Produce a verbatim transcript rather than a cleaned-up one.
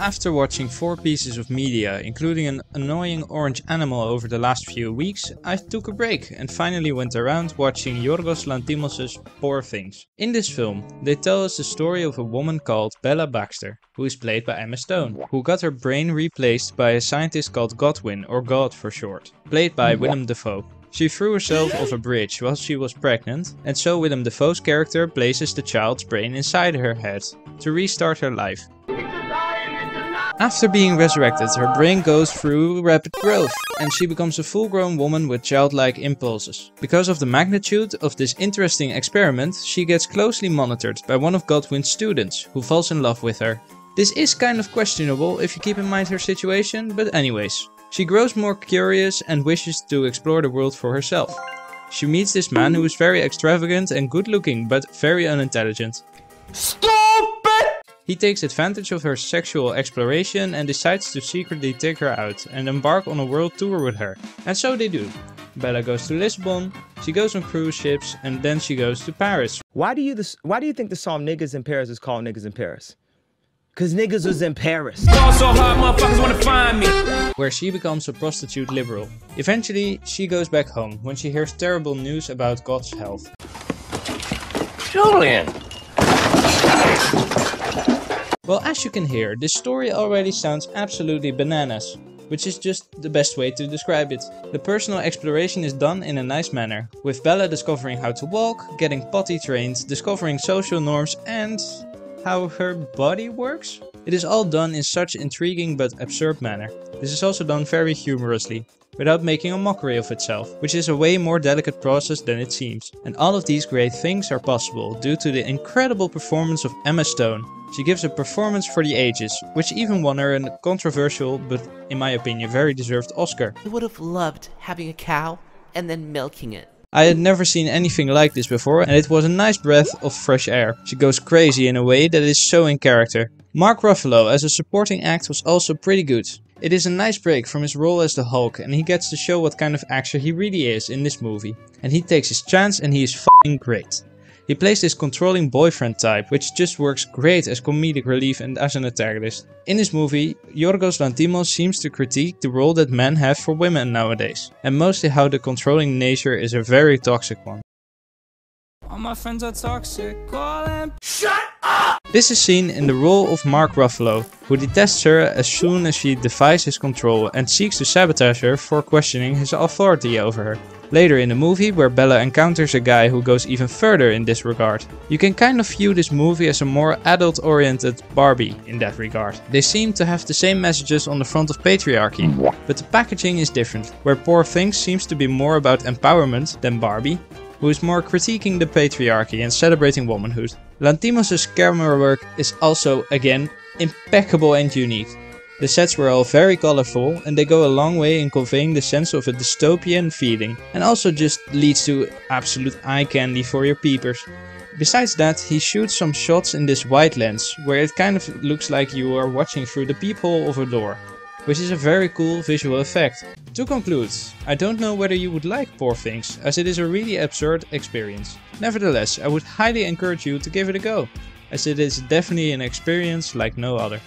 After watching four pieces of media, including an annoying orange animal over the last few weeks, I took a break and finally went around watching Yorgos Lanthimos' Poor Things. In this film, they tell us the story of a woman called Bella Baxter, who is played by Emma Stone, who got her brain replaced by a scientist called Godwin, or God for short, played by Willem Dafoe. She threw herself off a bridge while she was pregnant, and so Willem Dafoe's character places the child's brain inside her head to restart her life. After being resurrected, her brain goes through rapid growth and she becomes a full-grown woman with childlike impulses. Because of the magnitude of this interesting experiment, she gets closely monitored by one of Godwin's students, who falls in love with her. This is kind of questionable if you keep in mind her situation, but anyways. She grows more curious and wishes to explore the world for herself. She meets this man who is very extravagant and good-looking, but very unintelligent. He takes advantage of her sexual exploration and decides to secretly take her out and embark on a world tour with her. And so they do. Bella goes to Lisbon, she goes on cruise ships, and then she goes to Paris. Why do you this, why do you think the song Niggas in Paris is called Niggas in Paris? Cause niggas was in Paris. Where she becomes a prostitute liberal. Eventually, she goes back home when she hears terrible news about God's health. Julian! Well, as you can hear, this story already sounds absolutely bananas, which is just the best way to describe it. The personal exploration is done in a nice manner, with Bella discovering how to walk, getting potty trained, discovering social norms and how her body works. It is all done in such intriguing but absurd manner. This is also done very humorously, without making a mockery of itself, which is a way more delicate process than it seems. And all of these great things are possible due to the incredible performance of Emma Stone. She gives a performance for the ages, which even won her a controversial, but in my opinion very deserved, Oscar. I would have loved having a cow and then milking it. I had never seen anything like this before, and it was a nice breath of fresh air. She goes crazy in a way that is so in character. Mark Ruffalo as a supporting act was also pretty good. It is a nice break from his role as the Hulk, and he gets to show what kind of actor he really is in this movie. And he takes his chance and he is f***ing great. He plays this controlling boyfriend type, which just works great as comedic relief and as an antagonist. In this movie, Yorgos Lanthimos seems to critique the role that men have for women nowadays, and mostly how the controlling nature is a very toxic one. All my friends are toxic, call him. Shut up! This is seen in the role of Mark Ruffalo, who detests her as soon as she defies his control and seeks to sabotage her for questioning his authority over her. Later in the movie, where Bella encounters a guy who goes even further in this regard. You can kind of view this movie as a more adult-oriented Barbie in that regard. They seem to have the same messages on the front of patriarchy, but the packaging is different, where Poor Things seems to be more about empowerment than Barbie, who is more critiquing the patriarchy and celebrating womanhood. Lanthimos' camera work is also, again, impeccable and unique. The sets were all very colorful, and they go a long way in conveying the sense of a dystopian feeling, and also just leads to absolute eye candy for your peepers. Besides that, he shoots some shots in this wide lens, where it kind of looks like you are watching through the peephole of a door, which is a very cool visual effect. To conclude, I don't know whether you would like Poor Things, as it is a really absurd experience. Nevertheless, I would highly encourage you to give it a go, as it is definitely an experience like no other.